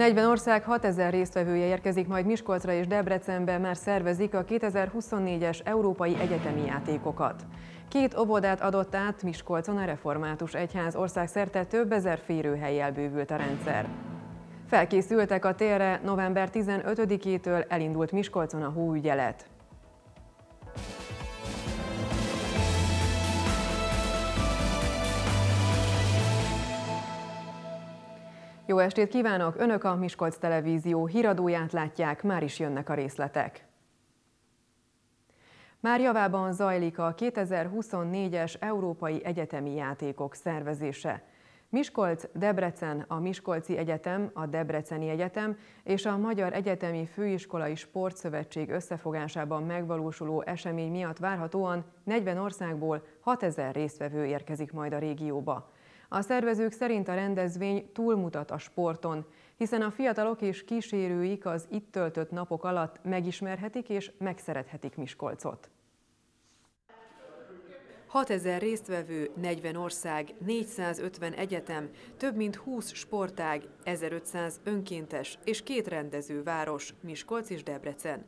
40 ország 6000 résztvevője érkezik majd Miskolcra, és Debrecenbe már szervezik a 2024-es Európai Egyetemi Játékokat. Két óvodát adott át Miskolcon a Református Egyház, országszerte több ezer férőhellyel bővült a rendszer. Felkészültek a térre, november 15-től elindult Miskolcon a hóügyelet. Jó estét kívánok! Önök a Miskolc Televízió híradóját látják, már is jönnek a részletek. Már javában zajlik a 2024-es Európai Egyetemi Játékok szervezése. Miskolc, Debrecen, a Miskolci Egyetem, a Debreceni Egyetem és a Magyar Egyetemi Főiskolai Sportszövetség összefogásában megvalósuló esemény miatt várhatóan 40 országból 6000 résztvevő érkezik majd a régióba. A szervezők szerint a rendezvény túlmutat a sporton, hiszen a fiatalok és kísérőik az itt töltött napok alatt megismerhetik és megszerethetik Miskolcot. 6000 résztvevő, 40 ország, 450 egyetem, több mint 20 sportág, 1500 önkéntes és két rendezőváros, Miskolc és Debrecen.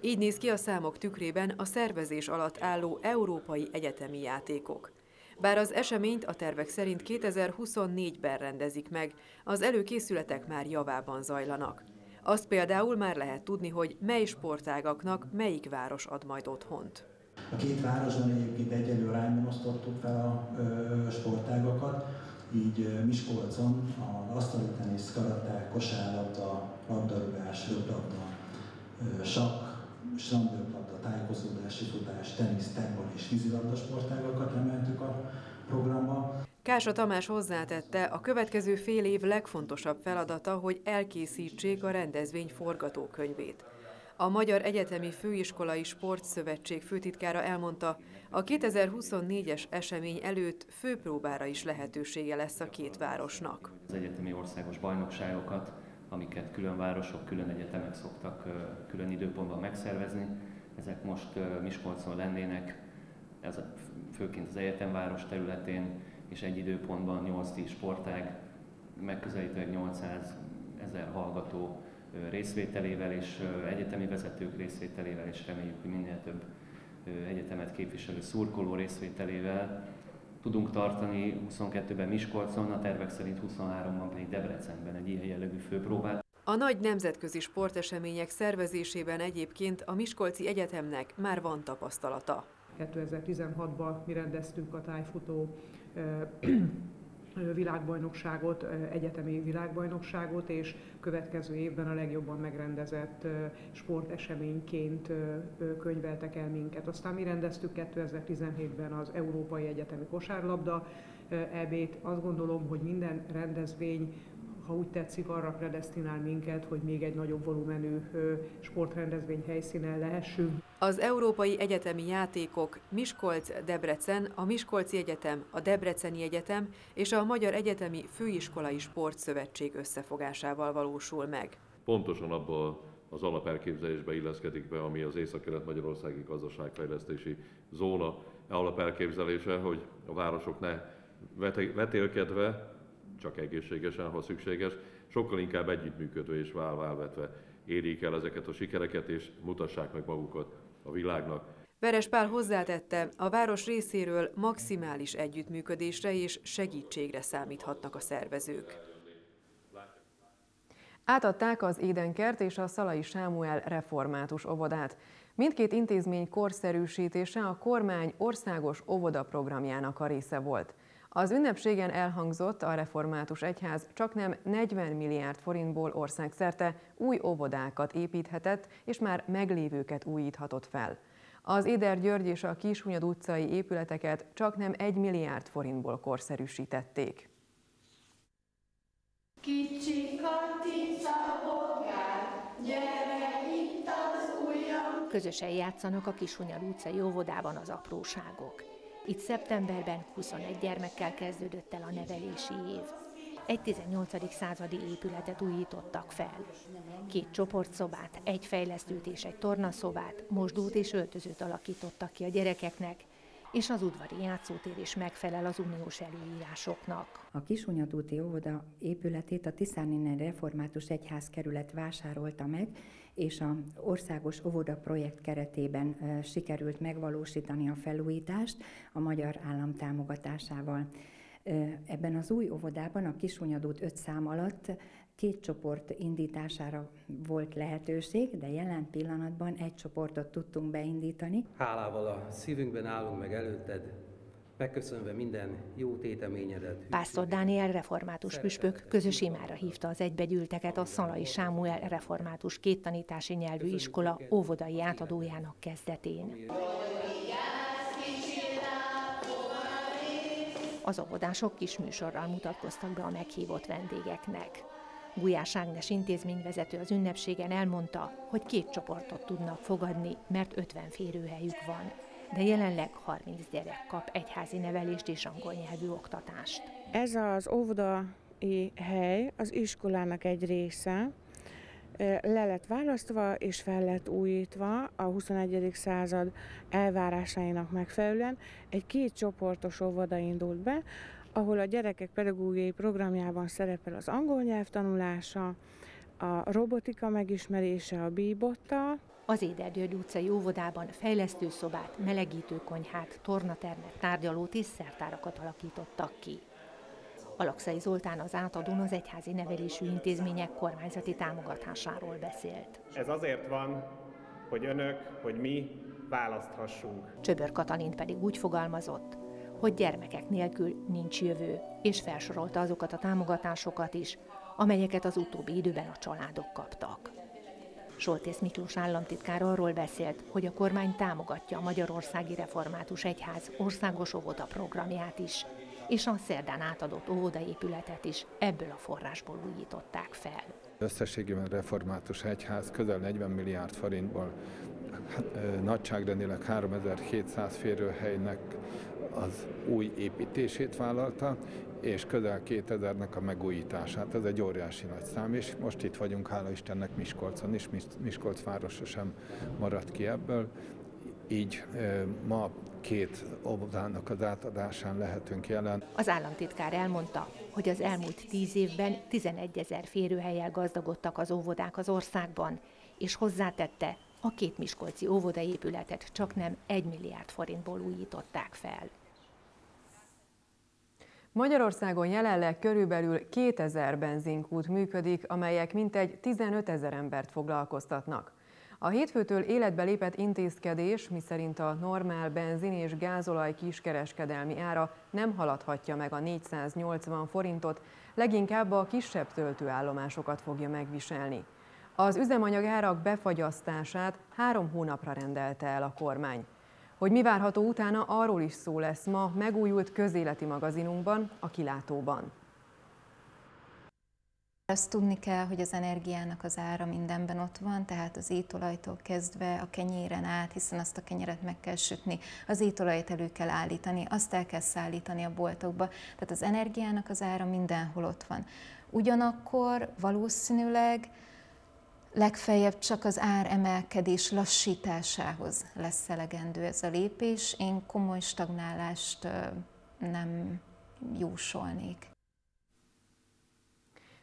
Így néz ki a számok tükrében a szervezés alatt álló európai egyetemi játékok. Bár az eseményt a tervek szerint 2024-ben rendezik meg, az előkészületek már javában zajlanak. Azt például már lehet tudni, hogy mely sportágaknak melyik város ad majd otthont. A két városban egyébként egyenlő arányban osztottuk fel a sportágakat, így Miskolcon az asztalitenisz, karate, kosárlabda, labdarúgás, röplabda, sakk, strandőrlabda, tájékozódási futás, tenisz, terbol és vízilabda sportágakat emeltük a programba. Kásra Tamás hozzátette, a következő fél év legfontosabb feladata, hogy elkészítsék a rendezvény forgatókönyvét. A Magyar Egyetemi Főiskolai Sportszövetség főtitkára elmondta, a 2024-es esemény előtt főpróbára is lehetősége lesz a két városnak. Az egyetemi országos bajnokságokat, amiket külön városok, külön egyetemek szoktak külön időpontban megszervezni. Ezek most Miskolcon lennének, ez főként az egyetemváros területén, és egy időpontban 8-10 sportág, megközelítőleg 800 000 hallgató részvételével és egyetemi vezetők részvételével, és reméljük, hogy minél több egyetemet képviselő szurkoló részvételével tudunk tartani 22-ben Miskolcon, a tervek szerint 23-ban pedig Debrecenben egy ilyen jellegű főpróbát. A nagy nemzetközi sportesemények szervezésében egyébként a Miskolci Egyetemnek már van tapasztalata. 2016-ban mi rendeztünk a tájfutó világbajnokságot, egyetemi világbajnokságot, és következő évben a legjobban megrendezett sporteseményként könyveltek el minket. Aztán mi rendeztük 2017-ben az Európai Egyetemi Kosárlabda EB-t. Azt gondolom, hogy minden rendezvény, ha úgy tetszik, arra predesztinál minket, hogy még egy nagyobb volumenű sportrendezvény helyszínen lehessünk. Az Európai Egyetemi Játékok Miskolc, Debrecen, a Miskolci Egyetem, a Debreceni Egyetem és a Magyar Egyetemi Főiskolai Sportszövetség összefogásával valósul meg. Pontosan abban az alapelképzelésbe illeszkedik be, ami az Észak-Kelet-Magyarországi Gazdaságfejlesztési Zóna alapelképzelése, hogy a városok ne vetélkedve, csak egészségesen, ha szükséges, sokkal inkább együttműködve és válvetve érjék el ezeket a sikereket, és mutassák meg magukat a világnak. Veres Pál hozzátette, a város részéről maximális együttműködésre és segítségre számíthatnak a szervezők. Átadták az Édenkert és a Szalai Sámuel református óvodát. Mindkét intézmény korszerűsítése a kormány országos óvodaprogramjának a része volt. Az ünnepségen elhangzott, a Református Egyház csaknem 40 milliárd forintból országszerte új óvodákat építhetett, és már meglévőket újíthatott fel. Az Éder György és a Kishunyad utcai épületeket csaknem 1 milliárd forintból korszerűsítették. Kicsi Katica bogár, gyere itt az ujjam! Közösen játszanak a Kishunyad utcai óvodában az apróságok. Itt szeptemberben 21 gyermekkel kezdődött el a nevelési év. Egy 18. századi épületet újítottak fel. Két csoportszobát, egy fejlesztőt és egy tornaszobát, mosdót és öltözőt alakítottak ki a gyerekeknek, és az udvari játszótér is megfelel az uniós előírásoknak. A Kisunyadúti óvoda épületét a Tiszáninneni Református Egyház kerület vásárolta meg, és az országos óvoda projekt keretében sikerült megvalósítani a felújítást a magyar állam támogatásával. Ebben az új óvodában a Kisunyadút 5 szám alatt 2 csoport indítására volt lehetőség, de jelen pillanatban 1 csoportot tudtunk beindítani. Hálával a szívünkben állunk meg előtted, megköszönve minden jó téteményedet. Pásztor Dániel református püspök közös imára hívta az egybegyűlteket a Szalai Sámuel református kéttanítási nyelvű iskola óvodai átadójának kezdetén. Az óvodások kis műsorral mutatkoztak be a meghívott vendégeknek. Gulyás Ágnes intézményvezető az ünnepségen elmondta, hogy 2 csoportot tudnak fogadni, mert 50 férőhelyük van, de jelenleg 30 gyerek kap egyházi nevelést és angol nyelvű oktatást. Ez az óvodai hely az iskolának egy része, le lett választva és fel lett újítva a 21. század elvárásainak megfelelően. Egy 2 csoportos óvoda indult be, ahol a gyerekek pedagógiai programjában szerepel az angol nyelv tanulása, a robotika megismerése a bíbotta. Az Éder-György utcai óvodában fejlesztőszobát, melegítőkonyhát, tornatermet, tárgyalót és szertárakat alakítottak ki. Alakszai Zoltán az átadón az egyházi nevelésű intézmények kormányzati támogatásáról beszélt. Ez azért van, hogy önök, hogy mi választhassunk. Csöbör Katalin pedig úgy fogalmazott, hogy gyermekek nélkül nincs jövő, és felsorolta azokat a támogatásokat is, amelyeket az utóbbi időben a családok kaptak. Soltész Miklós államtitkár arról beszélt, hogy a kormány támogatja a Magyarországi Református Egyház országos óvoda programját is, és a szerdán átadott óvodaépületet is ebből a forrásból újították fel. Összességében Református Egyház közel 40 milliárd forintból nagyságrendileg 3700 férőhelynek az új építését vállalta, és közel 2000-nek a megújítását. Ez egy óriási nagy szám, és most itt vagyunk, hála Istennek, Miskolcon is, Miskolc városa sem maradt ki ebből. Így ma 2 óvodának az átadásán lehetünk jelen. Az államtitkár elmondta, hogy az elmúlt 10 évben 11 000 férőhellyel gazdagodtak az óvodák az országban, és hozzátette, a 2 miskolci óvodaépületet csaknem 1 milliárd forintból újították fel. Magyarországon jelenleg körülbelül 2000 benzinkút működik, amelyek mintegy 15 000 embert foglalkoztatnak. A hétfőtől életbe lépett intézkedés, miszerint a normál benzin és gázolaj kiskereskedelmi ára nem haladhatja meg a 480 forintot, leginkább a kisebb töltőállomásokat fogja megviselni. Az üzemanyag árak befagyasztását 3 hónapra rendelte el a kormány. Hogy mi várható utána, arról is szó lesz ma megújult közéleti magazinunkban, a Kilátóban. Azt tudni kell, hogy az energiának az ára mindenben ott van, tehát az étolajtól kezdve a kenyéren át, hiszen azt a kenyeret meg kell sütni, az étolajt elő kell állítani, azt el kell szállítani a boltokba, tehát az energiának az ára mindenhol ott van. Ugyanakkor valószínűleg legfeljebb csak az áremelkedés lassításához lesz elegendő ez a lépés. Én komoly stagnálást nem jósolnék.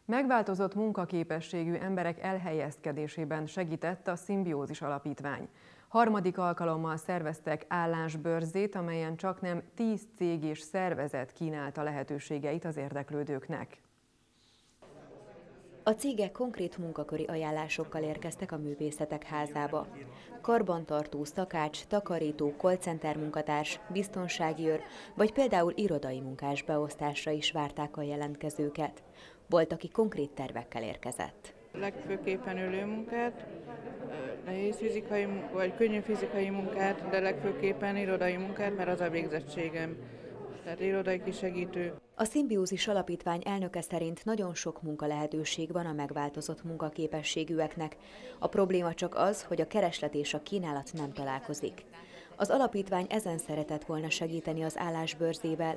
Megváltozott munkaképességű emberek elhelyezkedésében segített a Szimbiózis Alapítvány. 3. alkalommal szerveztek állásbörzét, amelyen csaknem 10 cég és szervezet kínálta lehetőségeit az érdeklődőknek. A cégek konkrét munkaköri ajánlásokkal érkeztek a Művészetek Házába. Karbantartó, szakács, takarító, call center munkatárs, biztonsági őr, vagy például irodai munkás beosztásra is várták a jelentkezőket. Volt, aki konkrét tervekkel érkezett. Legfőképpen ölőmunkát, nehéz fizikai vagy könnyű fizikai munkát, de legfőképpen irodai munkát, mert az a végzettségem. Tehát irodai kisegítő. A Szimbiózis Alapítvány elnöke szerint nagyon sok munkalehetőség van a megváltozott munkaképességűeknek. A probléma csak az, hogy a kereslet és a kínálat nem találkozik. Az alapítvány ezen szeretett volna segíteni az állásbörzével.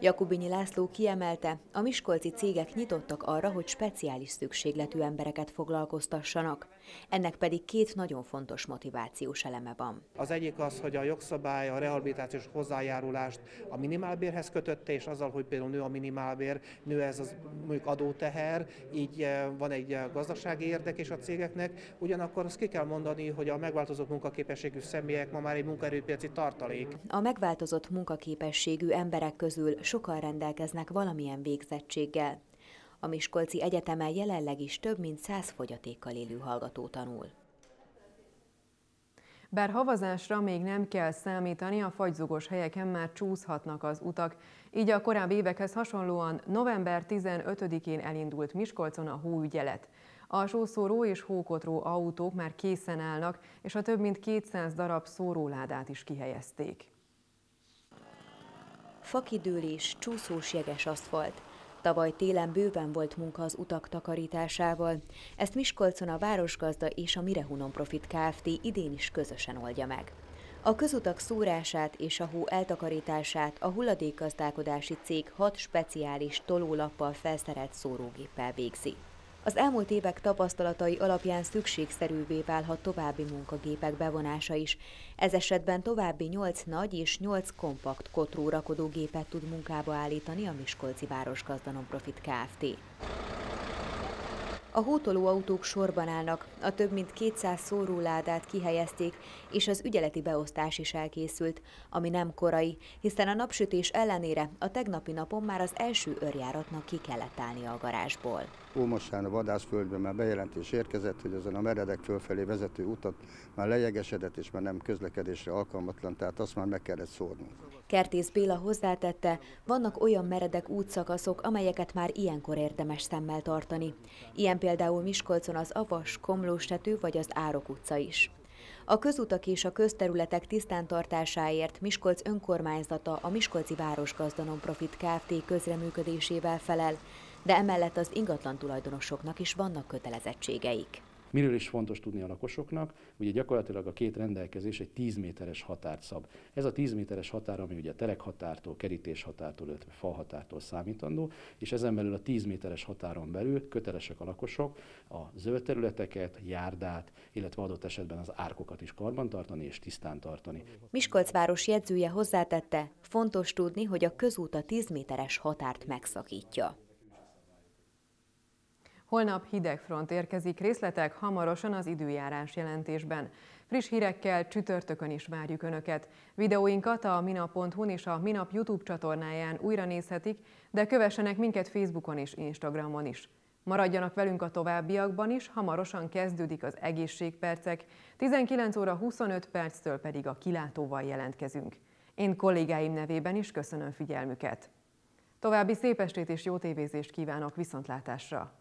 Jakubinyi László kiemelte, a miskolci cégek nyitottak arra, hogy speciális szükségletű embereket foglalkoztassanak. Ennek pedig két nagyon fontos motivációs eleme van. Az egyik az, hogy a jogszabály a rehabilitációs hozzájárulást a minimálbérhez kötötte, és azzal, hogy például nő a minimálbér, nő ez az mondjuk adóteher, így van egy gazdasági érdek is a cégeknek. Ugyanakkor azt ki kell mondani, hogy a megváltozott munkaképességű személyek ma már egy munkaerőpiaci tartalék. A megváltozott munkaképességű emberek közül sokan rendelkeznek valamilyen végzettséggel. A Miskolci Egyetemen jelenleg is több mint 100 fogyatékkal élő hallgató tanul. Bár havazásra még nem kell számítani, a fagyzugos helyeken már csúszhatnak az utak. Így a korábbi évekhez hasonlóan november 15-én elindult Miskolcon a hóügyelet. A sószóró és hókotró autók már készen állnak, és a több mint 200 darab szóróládát is kihelyezték. Fakidőlés, csúszós jeges aszfalt. Tavaly télen bőven volt munka az utak takarításával. Ezt Miskolcon a Városgazda és a Mirehunon Profit Kft. Idén is közösen oldja meg. A közutak szórását és a hó eltakarítását a hulladékgazdálkodási cég 6 speciális tolólappal felszerelt szórógéppel végzi. Az elmúlt évek tapasztalatai alapján szükségszerűvé válhat további munkagépek bevonása is. Ez esetben további 8 nagy és 8 kompakt kotró rakodógépet tud munkába állítani a Miskolci Városgazda Nonprofit Kft. A hótoló autók sorban állnak, a több mint 200 szóróládát kihelyezték, és az ügyeleti beosztás is elkészült, ami nem korai, hiszen a napsütés ellenére a tegnapi napon már az első őrjáratnak ki kellett állnia a garázsból. Ómosán a vadászföldben már bejelentés érkezett, hogy ezen a meredek fölfelé vezető utat már lejegesedett, és már nem közlekedésre alkalmatlan, tehát azt már meg kellett szórnunk. Kertész Béla hozzátette, vannak olyan meredek útszakaszok, amelyeket már ilyenkor érdemes szemmel tartani. Ilyen például Miskolcon az Avas, Komlóstető vagy az Árok utca is. A közutak és a közterületek tisztántartásáért Miskolc önkormányzata a Miskolci Városgazda Nonprofit Kft. Közreműködésével felel, de emellett az ingatlan tulajdonosoknak is vannak kötelezettségeik. Miről is fontos tudni a lakosoknak? Ugye gyakorlatilag a két rendelkezés egy 10 méteres határt szab. Ez a 10 méteres határ, ami ugye terekhatártól, kerítéshatártól, illetve fahatártól számítandó, és ezen belül a 10 méteres határon belül kötelesek a lakosok a zöld területeket, járdát, illetve adott esetben az árkokat is karbantartani és tisztán tartani. Miskolcváros jegyzője hozzátette, fontos tudni, hogy a közút a 10 méteres határt megszakítja. Holnap hideg front érkezik, részletek hamarosan az időjárás jelentésben. Friss hírekkel csütörtökön is várjuk Önöket. Videóinkat a minap.hu-n és a Minap YouTube csatornáján újra nézhetik, de kövessenek minket Facebookon és Instagramon is. Maradjanak velünk a továbbiakban is, hamarosan kezdődik az egészségpercek, 19:25-től pedig a kilátóval jelentkezünk. Én kollégáim nevében is köszönöm figyelmüket. További szép estét és jó tévézést kívánok, viszontlátásra!